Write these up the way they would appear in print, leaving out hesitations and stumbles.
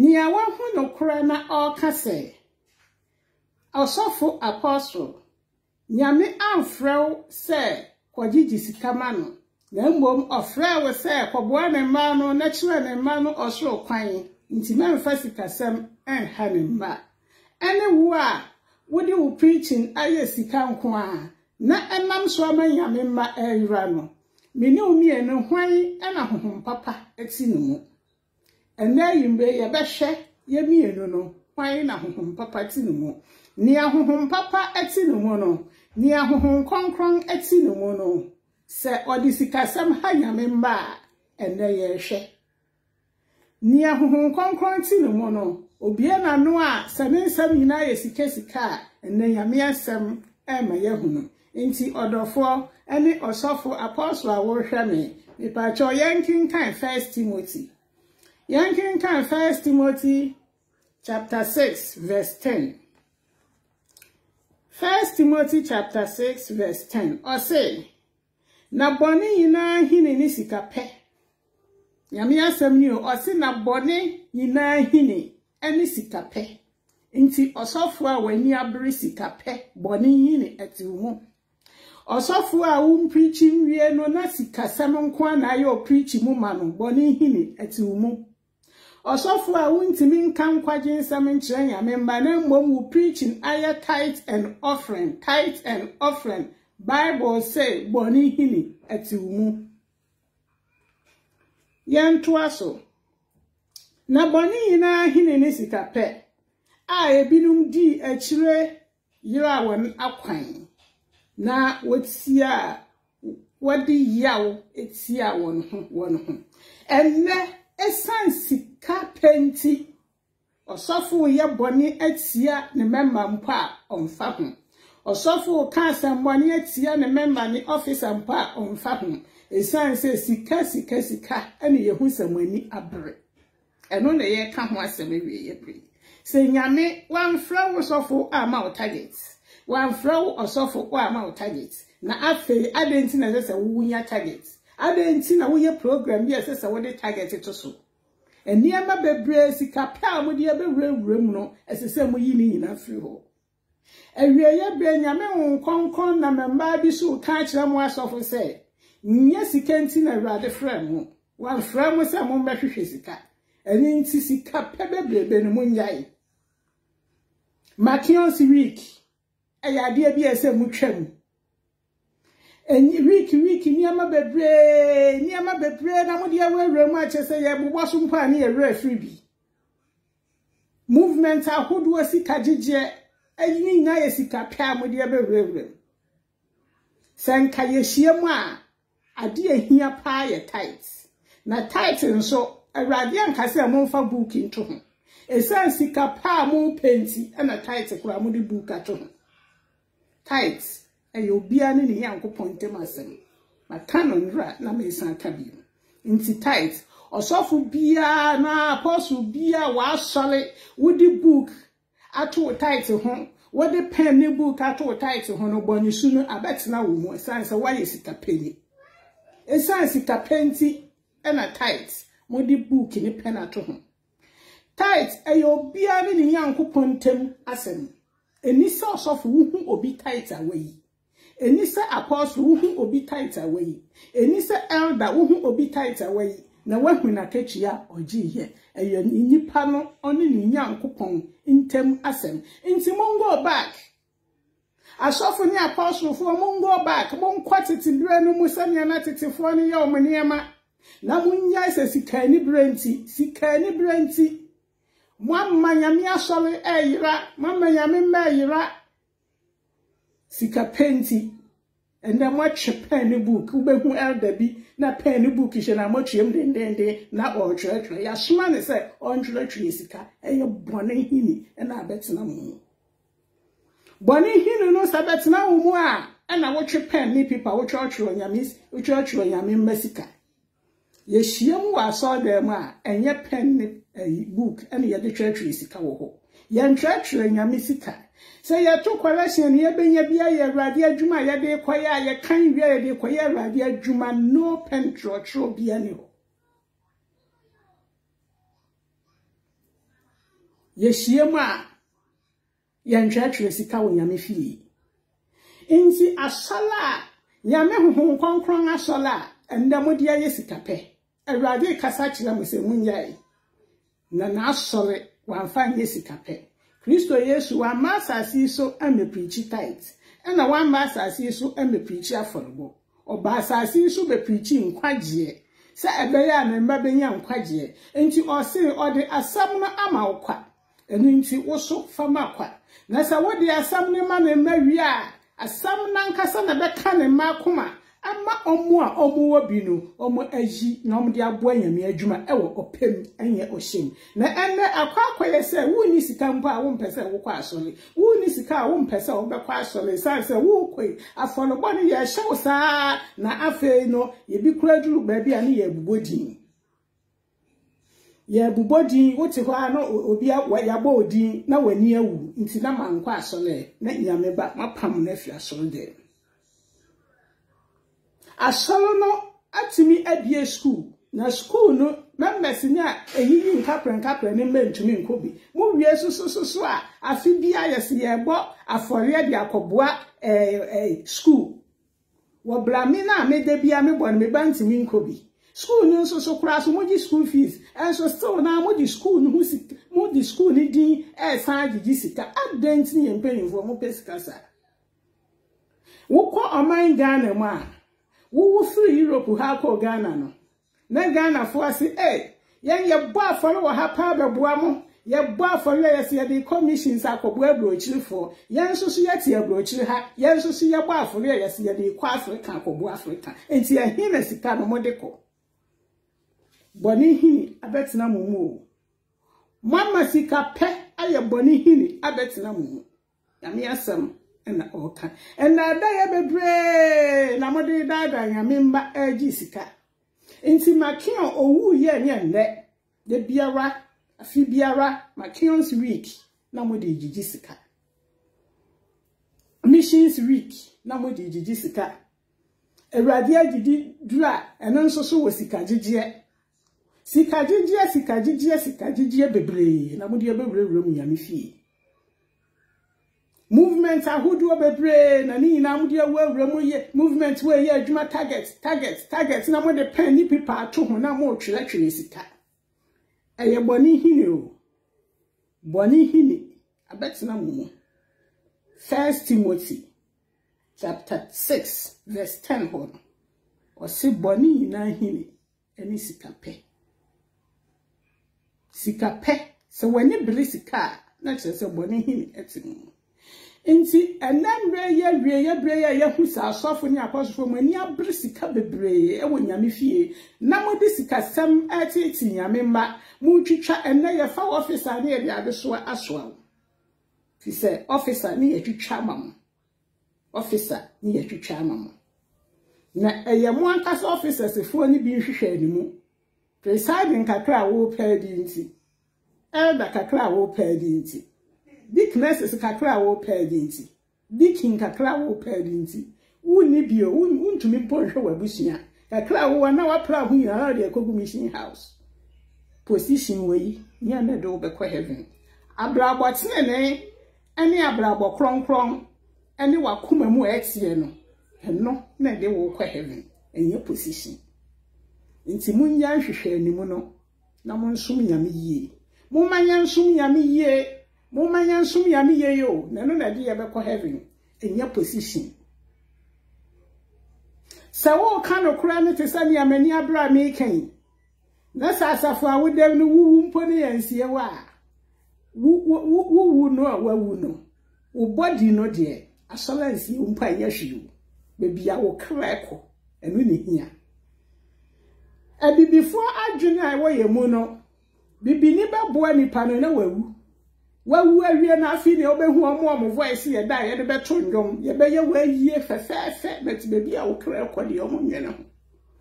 Nia wahu no krena all kase. Osofo apostle. Nyame amfrew se kwagigi sikama no. Na mbom ofrew se kwobwa ne ma no na chire ne ma no osoro kwan. Nti na mfa sikasem enha ne ma. Ene wo a wodi wo preaching aye sika nko a na enam so amanyame ma ayura no. Mini umi ene hwan na honhom papa eti no mu. Ena yimbe ye behwe ye mienu no hwan na honhom papa ti no mu. Ni ahohom papa eti no mu no. Ni ahohom konkron eti no mu no. Se odi sikasem ha nyame mba ena ye hwe. Ni ahohom konkron ti no mu no. Obie na no a semensem nyina ye sikasika ena nyame asem e ma ye hunu. Inti odofo ene osofo apostle awohwe me pa cho yankin kan 1 Timothy. Yankin kan 1 Timothy chapter 6 verse 10. 1 Timothy chapter 6 verse 10. O say na boni yina hini ni sikape. Nyame asem ni o se na boni yina hini eni sikape. Inti osofo a wani abri sikape boni yini etiwu. Osofo a wo preaching wie no na sikasem nko na ayo preach mu ma no boni hini etiwu mu. Osofo a wo ntimi nka nkwaginsam nkyere nyame mba na mbom wo preaching ayo tithe and offering. Tithe and offering. Bible say boni hini etiwu mu. Yanto aso. Na boni na hini ni sikape. A ebinum di akyire yira won akwan. Na wotia wadi yaw etia won ho enne esan sika penti osofu ye boni etia ne member mpa onfa ho osofu ka san boni etia ne member ni officer mpa onfa ho esan se sika ene ye husamani abre eno ne ye ka ho asem wie ye pre se nyame wan flow osofu ama o targets. One flow or so for one amount targets. Now, after I didn't see as a woonya targets. I didn't see a woonya program, yes, as a woody target it also. And near my bebre, sicapel with the other room, no, as the same way in a free hole. And we are being a man, con, and my baby so catch them was often said. Yes, he can't see a rather friend. One friend was a mumba physica. And in Sisica pebble, Benumunjai. Mation's week. Eya dia bi ese mutwam enyi week niama bebre na mudi awere mu achese ye bugbo so mpa na ere free bi movement ahodu asika gigye enyi nya yesika pia mudi abewere senka ye hiem a ade ehia pa ye tight na tight nso awrade ankase amfa book nto ho esa sika pa mu penti na tight kura mudi book ato ho tights and you'll be an in yanko point temasem. My canon rat na me san cabin. Inti tights or sofu beer na apostle beer was solid with the book at all tights home. What the penny book at all tights home bonny sooner a bet now more science. Why is it a penny? A science it a penny and a tights. Modi book in a pen at home. Tights and you'll be an in yanko point temasem. Enisa osofu wuhu obi tight away. Enisa apostle wuhu obi tight away. Enisa elder wuhu obi tight away. Na wehu na kechia oji ye. Eyo nipa no oni ni nyankopon intem asem. Inti mon go back. Asofu ni apostle fu mon go back. Mon kwatete bire no musanya na tetefo ni yo mniema. Na munya se sikani brenti. Mama nyame asole eyira mama nyame meyira sika penti enda mwatwe pen book ubehu elder bi na pen book hye na mwatwem dendende na otwetwe ya soma ne se ontwetwe sika eyo bone hini na abetena mu bone hini no sabetena wo mu a na wotwe pen ni paper wotwe nyame mesika ye hiem wa so dem a enye pen ni book and the other church is Kawaho. Yan church, and Yamisita. Say your two correction, ye been ye beer, radia juma, ye be quire, ye kind rear de quire, radia juma, no pentro, tro bianio. Yeshiema Yanchachre Sika wo nyame fie. Inti asala nyame honhon kwankran asala endamodi aye sika pe. Awrade kasa kire mo se munyai. Na na asore wanfa nye sika pe. Kristo Yesu wa masasi so amepreachi tight. Ena wa masasi so amepreachi aforbo. Oba asasi so be preachi nkwaje. Se ebeye amemba benya nkwaje. Enti ose ode asam na ama okwa. Enunti woso fama kwa na sa wodi asam ne ma ne mawi a asam na nkasa na beka ne ma kuma ama omu a omu wobi no omu aji na omu de abo anyame adwuma ewo opem enye ohim na enne akwa yese wu ni sika mpo a wo mpese wo kwa asole wu ni sika a wo mpese wo bekwa asole sa se wu kwe afolo boni ye hye wo sa na afei no ye bi kura duru ba bia ne ye bubodin ye bubodin wote kwa no obi ya bodin na wani awu nti na mankwa asole na nyame ba mapam na afia asole de asolo no atimi abie school na school no members nya ehihi nkapre ne mentumi nkobi mo wie so a afi bia yesi yebo afori de akoboa school wo blamina amede bia mebon mebantimi nkobi school no so kura so moji school fees and so still na moji school no sika moji school ni din san gigi sika adent ni empeninfo mo pesika sa wo ko oman Ghana mu a wo free Europe ha ko Ghana no na Ghana fo ase yen ye bo aforo wo ha pa beboa mo ye bo aforo yesi ye de commissions akobo abrochirifo yen so so ye ti abrochiri ha yen so so ye bo aforo yesi ye de kwa Africa akobo Africa enti ye hina sika no modeko Boni hini abetina mumu. Mama sika pe aye boni hini abetina mumu. Yami asam ena oka. Ena da ye bebre na modi da da yami mba eji sika. Inti makion owu ye ne. De biara afi biara makion's week na modi jiji sika. Missions week na modi jiji sika. Eradia jiji dura enon soso wo sika jiji. Sika jijia bebre na mudi bebre mu nyame fie movement ahodu bebre na ni na mudi awura mu ye movement we ye adwuma target na mo de pen ni paper ato ho na mo twere sika eye boni hini abetna mu 1 Timothy chapter 6 verse 10 ho o si boni na hini eni sika pe sikape so when you believe sika na chese boni him etinu nti enamre ye husa asofo ni akosofo mani abri sika bebre e wonyame fie na modi sika sam atiti nyame ma mu twitwa enne ye fa officer na ye bi adeso asoa fi se officer ni ye twitwa mam officer ni ye twitwa mam na eye mo ankasa officers fo ni bi hwehwe animu presiding kakra wo pedi nti elder kakra wo pedi nti big messes kakra wo pedi nti dikin kakra wo pedi nti uni bio untumi ponhwe wabusia kakra wo na wapra hu nyara de kogumission house position we nya na do be kwa heaven abrabo tenene ene abrabo kronkron ene wakoma mu etie no eno na de wo kwa heaven enye position nti munya hwehwe animu no na monsum nyame yie mumanya nsum nyame yie yo na no na de ye bekọ heaven enya position sawo kanu kura ne tesani amani abra me kan na sasafo awudem no wuwu mpo ne yansie wa wuwu no wo body no de asolansi mpo anya hwiu bebia wo kreko eno ne hia before adwene a wo yemu no bibini beboa nipa no na wawu awie na afi ne obehu omo voice ye da ye de beto ndom ye beye wa yie fefefe but bebi a wo kra ekode omo nwene ho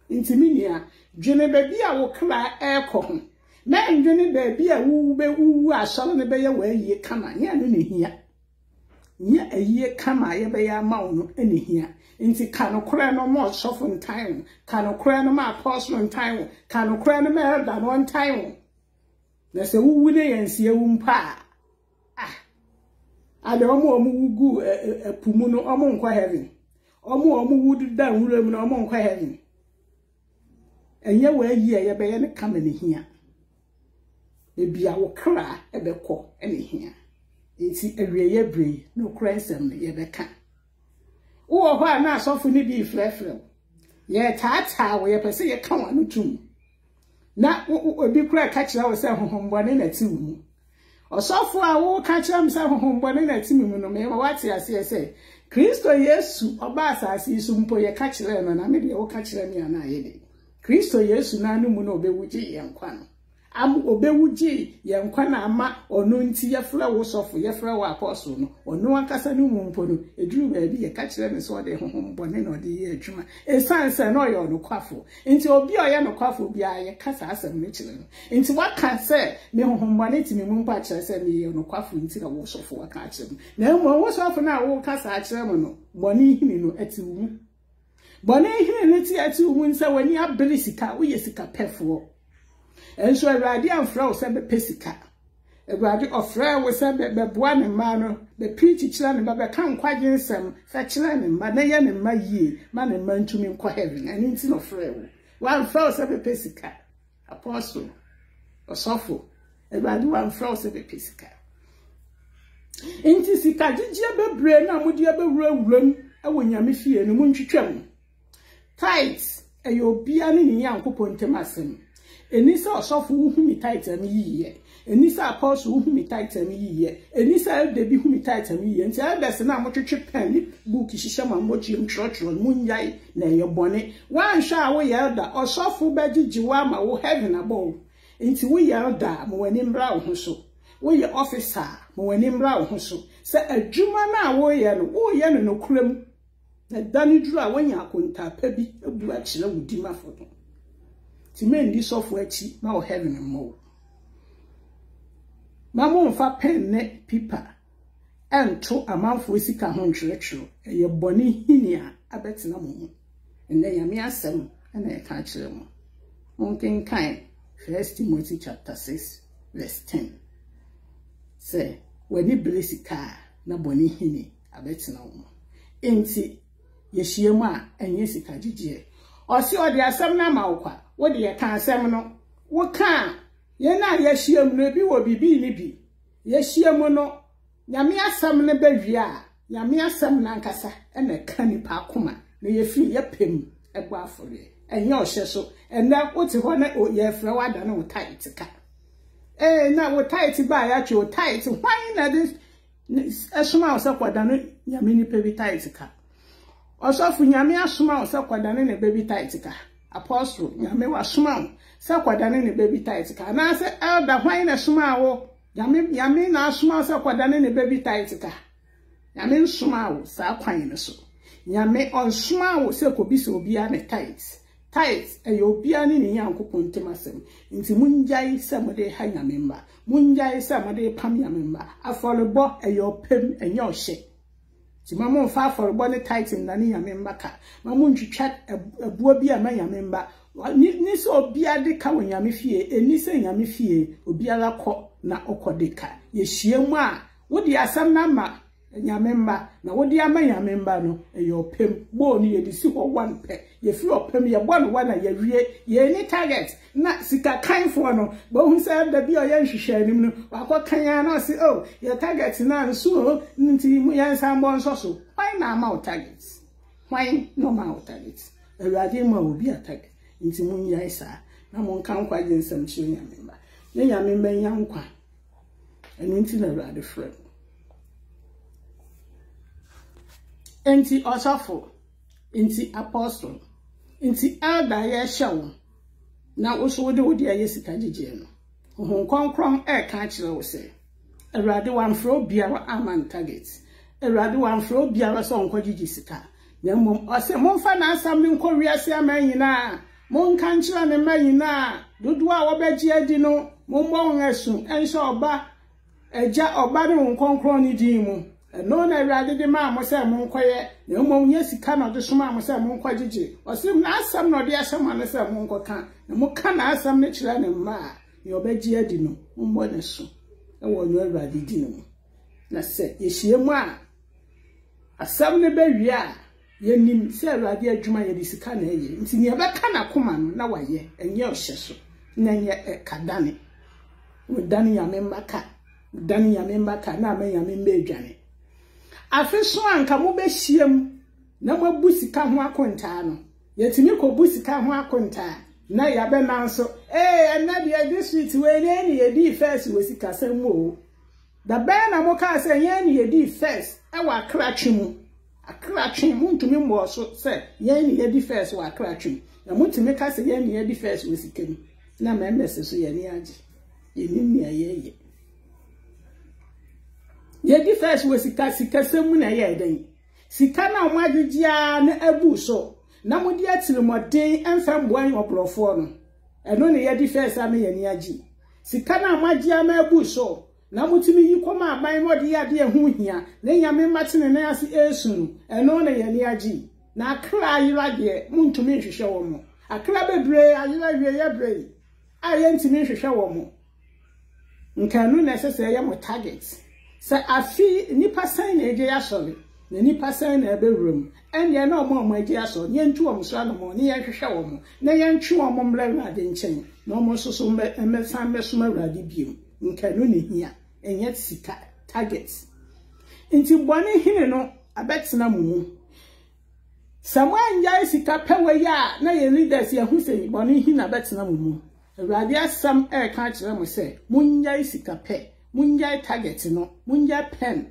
ntimini a dwene bebi a wo kra ekọ ho na ndwene bebi a wu asoro ne beye wa yie kama nya no ne hia nya aye kama ye be ya ma wono enihia nti kanokora no mo sofo ntan kanokora no ma apostle ntan kanokora no ma elder no ntan na se wuwu ne yansie wu mpa and omu gu a pumuno among quite heaven. Omu would down room among quite heaven. And ye were ye by any company here. Maybe I will cry a beco any here. It's a real bree, no crescent ye beca. Oh, why not so funny be fleffle? Yet that's how we are say a common tomb. Now, what be cry catch ourselves home one in a tomb. Or so far, won't catch himself home one in a tomb, no matter what I say. Christo, yes, or bass, I see some poor catch them, and I may be all catch them, and I hate it. Christo, yes, Nanumun obey with ye, young Quan. I'm obey with ye, young Quan, ama, or noon tea, your flowers of your flower apostle, or no one cast a new moon polo, a drew may be a catch them, and so they home bonnet or the year drummer. A science and oil no quaffle. Into a beer and a quaffle be a cast as a Michelin. Into what can say, me home bonnet, me moon patches, and me no quaffle into the wash of a catch him. No one was often our old cast at German, bonnie him no at you. Bonnie him and at you wins when you are belisica, we a sicker perfor. And so a radiant flow said the pesica. A radiant of frail was said the buan and mano, the preachy children, but become quite handsome, such learning, Manayan and my ye, man and man to me quite heaven, and into no frail. One flow said the pesica, apostle, or soffo, a radiant flow said the pesica. Into sica, did you ever brain and would you ever roam? I win your miffy and moon to tremble. Tights, and you'll be an in young coupon to massing. Enisa osofu humi tightem yiye enisa apostle humi tightem yiye enisa debi humi tightem yiye nti abese na motwetwe pen book hihye ma mochi mtrotro munyai na yebone wan sha wo yelda osofu bejiji wa ma wo heaven above nti wo yelda mo wani mra wo so wo ye officer mo wani mra wo so se adwuma na wo ye no nokram na dani dura wanya akonta pa bi ebu a kire wo di mafoto men this software cheap now heaven and more. Mamma fa pen net pipa and to a mouth for sicker hunchretro, and your bonny hinia, I bet no more. And they are mere seven, and I catch them. Monking kind, 1 Timothy 6:10. Say, when you bless a car, no bonny hinny, I bet no more. Ain't it? Yes, ye ma, and yes, it can jay. Or see, or there are some now. What do you can't seminal? What can't? You're not yes, she will be nibby. Yes, she mono. Yamia summon a bevia, Yamia summon Ancassa, and a canny parkuma. May you feel your pim, a baffle, and your shessel, and that what's a one or your flower than no tight to cut. Eh, now what tight to buy at your tight to wine at this a small supper than Yamini baby tight to cut. Or so for Yamia small supper than a baby tight to cut. Apostle, Yame was small, so quadanini baby tights car. Now say, Elder, why in a smile? Yame now small, so quadanini baby tights car. Yame smile, so quine so. Yame on smile, so could be so be an tights. Tights, and you'll be an in young coupon Timasum. Into Munjai, somebody hang a member. Munjai, somebody pam a member. I follow both and your pim and your shake. Mamma far for a bonnet tight in Nanny a member car. Mamma to chat a bobby a man a member. Nis or be a deca when yamifie, and listen yamifie, or be a la co, na oco deca. Yes, ye ma, what the assam number, and your member, now what the amay a member, no, and your pimp, born ye the soup or one pet, ye flew up him, ye 1 1 and ye re, ye any target, not sick a kind for no, but who said the be a yen she shared him, but what can ye not say, oh, your targets now soon, until we and some ones also. Why now mouth targets? Why no mouth targets? A radima will be a target, into moon yaisa, no one can't quite in some children, remember. Then I remember young one, and into the rather friend. Inti osofo, inti apostle, inti elder ye shaw. Na oso wode wode ye sika gege no. Ohun konkron e ka kire wo se. Ewrade wanfro biara aman target. Ewrade wanfro biara so onko gege sika. Na mom ose momfa na asam me nko wiase aman nyina. Mon kan kire ne man nyina. Dodo a wo beje adi no, mombo won asu, enso oba. Eja oba ne won konkron ni din mu. No, I rather the mamma say, Monquire, no more yes, he cannot do some mamma say, Monquajiji, or some last some no dear someone as a monk can, no more can ask some natural and ma, your bedia dino, more than so. I will never dino. na se yehiem a asam ne bawia yenim se awade adwuma ye disika na ye nti ne be kana koma no na waye enye ohyeso na enye kadane udane ya memaka udane ya memaka na amenya membe adwane afeso anka mo be hiem na mabu sika ho akonta no yetimi ko bu sika ho akonta na ya be nanso na de this sweet we ne ye di first we sika sam o da be na mo ka se ye ne ye di first e wa kratwemu akrachi muntumi mbo so se ye ne ye di first wa akrachi na muntumi ka se ye ne ye di first we sika ni na me mese so ye ne age ye ni mi aye ye di first we sika sika sam na ye den sika na mo adwugia na abu so na modi atirimodin enfa mboan obrofo no eno ne ye di first ame ye ni age sika na magia ma abu so na mutimi yikoma aban modi ade ehuhia na nyame matene na ase esu eno ne ye ni age na akra ayirade muntumi nhwehwe wo mo akra bebre ayirade ye bre aye ntimi nhwehwe wo mo nkanu na sese ye mo target se afi nipa san na eje yasole na nipa san na ebewrum ene na omo eje yasole ye ntu omo so na mo ne ye hwehwe wo mo na ye ntwe omo mrewra de nchen na omo so so mmesan mesuma wrade biem nkanu ne hia enye sika targets inti bone hine no abetena mu someone ya sika pewe ya na ye leaders ya huseni bone hine abetena mu urade asam kan kire mo se munya sika pe munya target no munya pen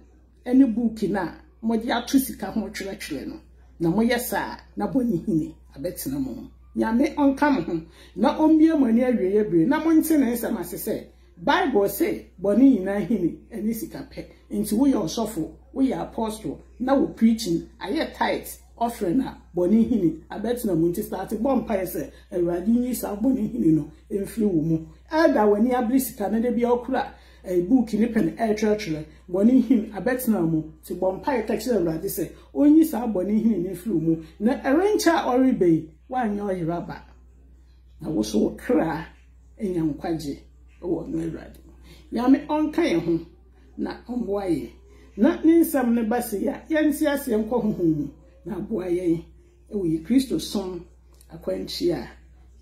any book na moje atu sika ho twere no na moye sa na bone hine abetena mu nya me onka mo na ombie mani awiye bi na monte ne nsam asese Bible say boni na hini eni sikape nti wo your sofo wo your apostle na wo preaching aye tithes offering na boni hini abetna munti start bomb pa say ewradi nyi sa boni hini no emfiri wo mu ada wani abri sika na de bia okura book ni pen church boni hini abetna mu ti bomb pa text ewradi say onyi sa boni hini ni emfiri wo mu na erencha oribei wanya oyiraba na wo so kra enya nkwaje o no erade ya me onkan ho na omboaye na ninsam ne base ya yansi ase enko hohun na aboaye e Kristo son akwanchi a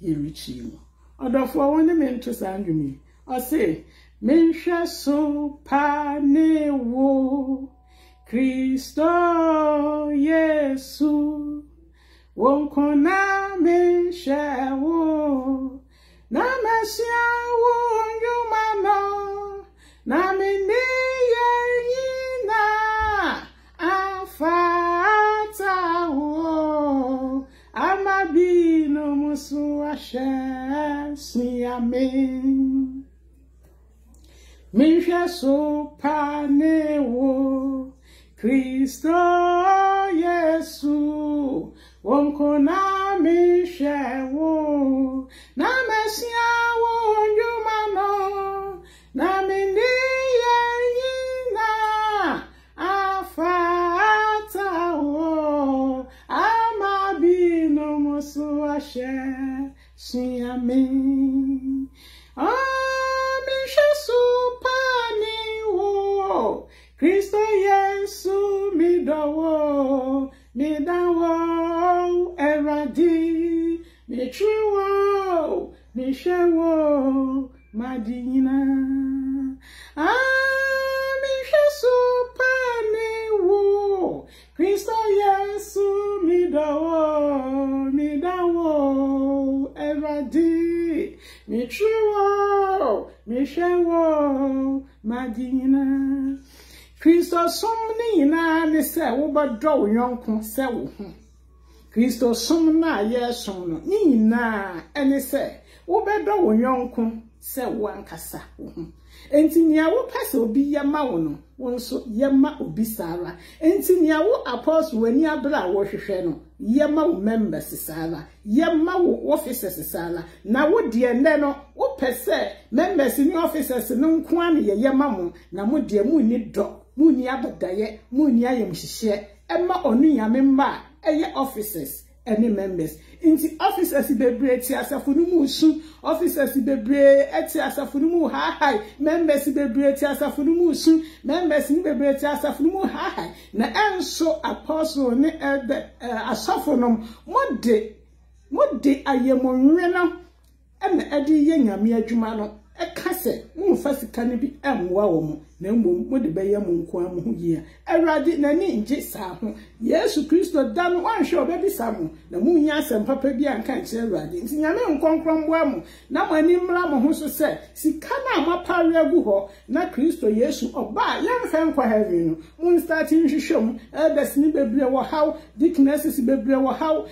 ye richi mu odofo woni me nto sandumi o se menhwe so pa ne wo Kristo Yesu wonkona me shawo na masiawo Mano, na menina afata wo amabino musu ashesiame Misha so panewo Kristo Yesu wonkona misha wo na mesia wo yumano na menina afata wo amabino musu ashe siame ah mishesu pani wo Kristo Yesu mi dawo eradi mi triwo mi shewo Madina, Mishesu Pane wo, Kristo Yesu mi dawo, eradi, mi triwo, mi shewo, Madina. Kristo somni na ne se wo bodo yonko se wo hu. Kristo somna Yesu no, ni na ene se wo bodo yonko se wankasa wo enti nia wo pese obi yema wo no wo so yema obi sara enti nia wo apostle wani abra wo hwehwe no yema wo members sara yema wo officers sara na wo de ne no wo pese members ni officers ni nko an ye yema mo na mo de mu ni do mu ni abadaye mu ni ayemhihye ema onu yame mba eye officers any members. Inti officers bebre ti asafunu mu su, officers bebre eti asafunu mu high, members bebre ti asafunu mu su, members ni bebre ti asafunu mu high. Na enso apostle ni asafunum mode ayemwe no ene edi ye nyame adwuma no eka se mu fa sika ne bi emwa wo mu na mmom mode beye mu nko amu hie awrade na ni nje saa ho Yesu Kristo da no anhwe obebi saa mu na mu nya asempapa bi anka nche awrade nti nyame nkonkron boa mu na mani mra mo ho so se sika na amapare agu ho na Kristo Yesu oba yan fa nko heaven no mu start nhwehwe mu elders ni bebre wo how deaconesses bebre wo how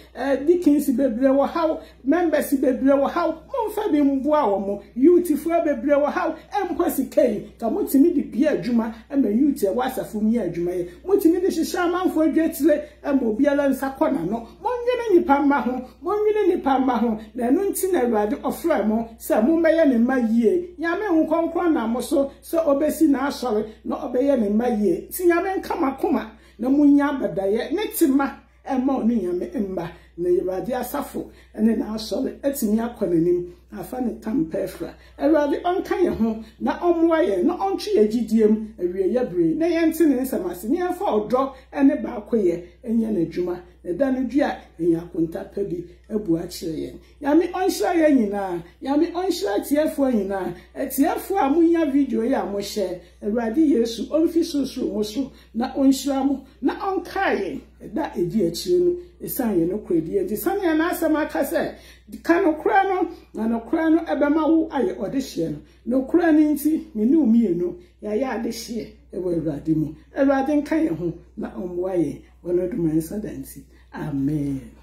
deacons bebre wo how members bebre wo how mu fa bi mboa wo mu youthful bebre wo how emkwasi kai ka mutimi di bi adwuma ema yuti wasafo mi adwuma ye mutimi de hihya manfo adwetire ema obiala nsakona no monwene nipa ma ho na no nti na awade ofra mo se mo meye ne ma yie nya me hu konkon na mo so se obesi na asore na obeye ne ma yie ti nya me nkama koma na munya badaye ne tima ema onu nya me mba na awade asafo ene na asore etimi akonanim afane tampefra awade onkan ye ho na omwa ye na ontwe agidiem awie ye bre na ye ntene nsamase ne afa odro ene ba akoye enye na dwuma na dane dua enye akonta pabi abu akire ye ya me onhira ye nyina ya me onhira tiefo nyina tiefo amunya video ye amohye awade Yesu omfi susu mosu na onhira mo na onkaye da edi akire no esanye no kwedi edi sanye na asama kase kanokra no na nokra no ebema wo aye odehye no nokra nti meni umienu ya ya adehye ewo Awurade mu Awurade nkan ye ho na omwa ye wono dumansa danti amen.